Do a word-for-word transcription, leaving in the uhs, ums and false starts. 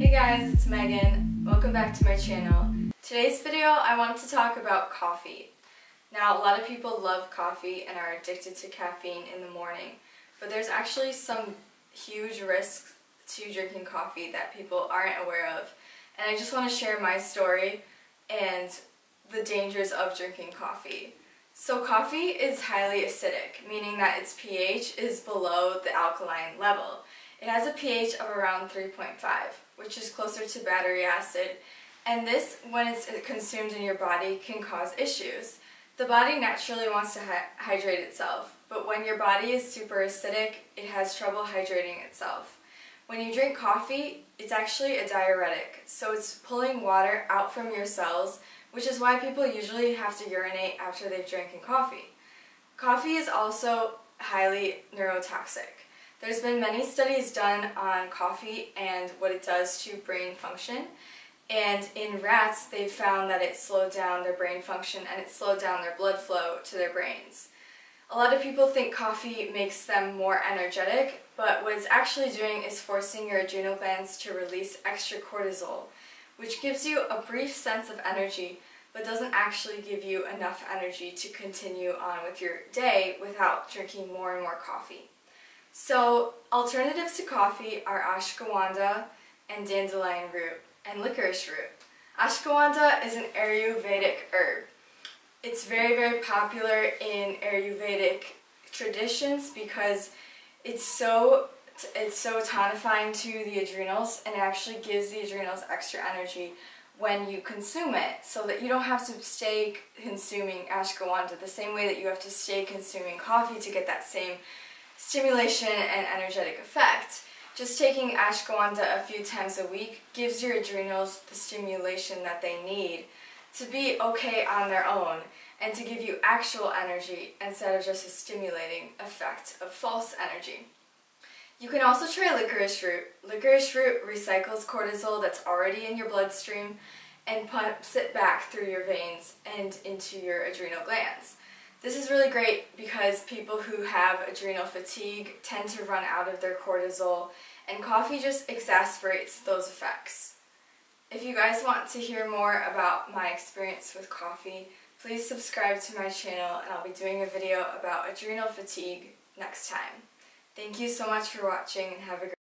Hey guys, it's Megan. Welcome back to my channel. Today's video I want to talk about coffee. Now a lot of people love coffee and are addicted to caffeine in the morning, but there's actually some huge risks to drinking coffee that people aren't aware of, and I just want to share my story and the dangers of drinking coffee. So coffee is highly acidic, meaning that its pH is below the alkaline level. It has a pH of around three point five, which is closer to battery acid, and this, when it's consumed in your body, can cause issues. The body naturally wants to hy hydrate itself, but when your body is super acidic, it has trouble hydrating itself. When you drink coffee, it's actually a diuretic, so it's pulling water out from your cells, which is why people usually have to urinate after they've drinking coffee. Coffee is also highly neurotoxic. There's been many studies done on coffee and what it does to brain function, and in rats they found that it slowed down their brain function and it slowed down their blood flow to their brains. A lot of people think coffee makes them more energetic, but what it's actually doing is forcing your adrenal glands to release extra cortisol, which gives you a brief sense of energy but doesn't actually give you enough energy to continue on with your day without drinking more and more coffee. So alternatives to coffee are ashgawanda and dandelion root and licorice root. Ashgawanda is an Ayurvedic herb. It's very, very popular in Ayurvedic traditions because it's so it's so tonifying to the adrenals, and it actually gives the adrenals extra energy when you consume it, so that you don't have to stay consuming ashgawanda the same way that you have to stay consuming coffee to get that same stimulation and energetic effect. Just taking ashgawanda a few times a week gives your adrenals the stimulation that they need to be okay on their own and to give you actual energy instead of just a stimulating effect of false energy. You can also try licorice root. Licorice root recycles cortisol that's already in your bloodstream and pumps it back through your veins and into your adrenal glands. This is really great because people who have adrenal fatigue tend to run out of their cortisol, and coffee just exacerbates those effects. If you guys want to hear more about my experience with coffee, please subscribe to my channel, and I'll be doing a video about adrenal fatigue next time. Thank you so much for watching, and have a great day.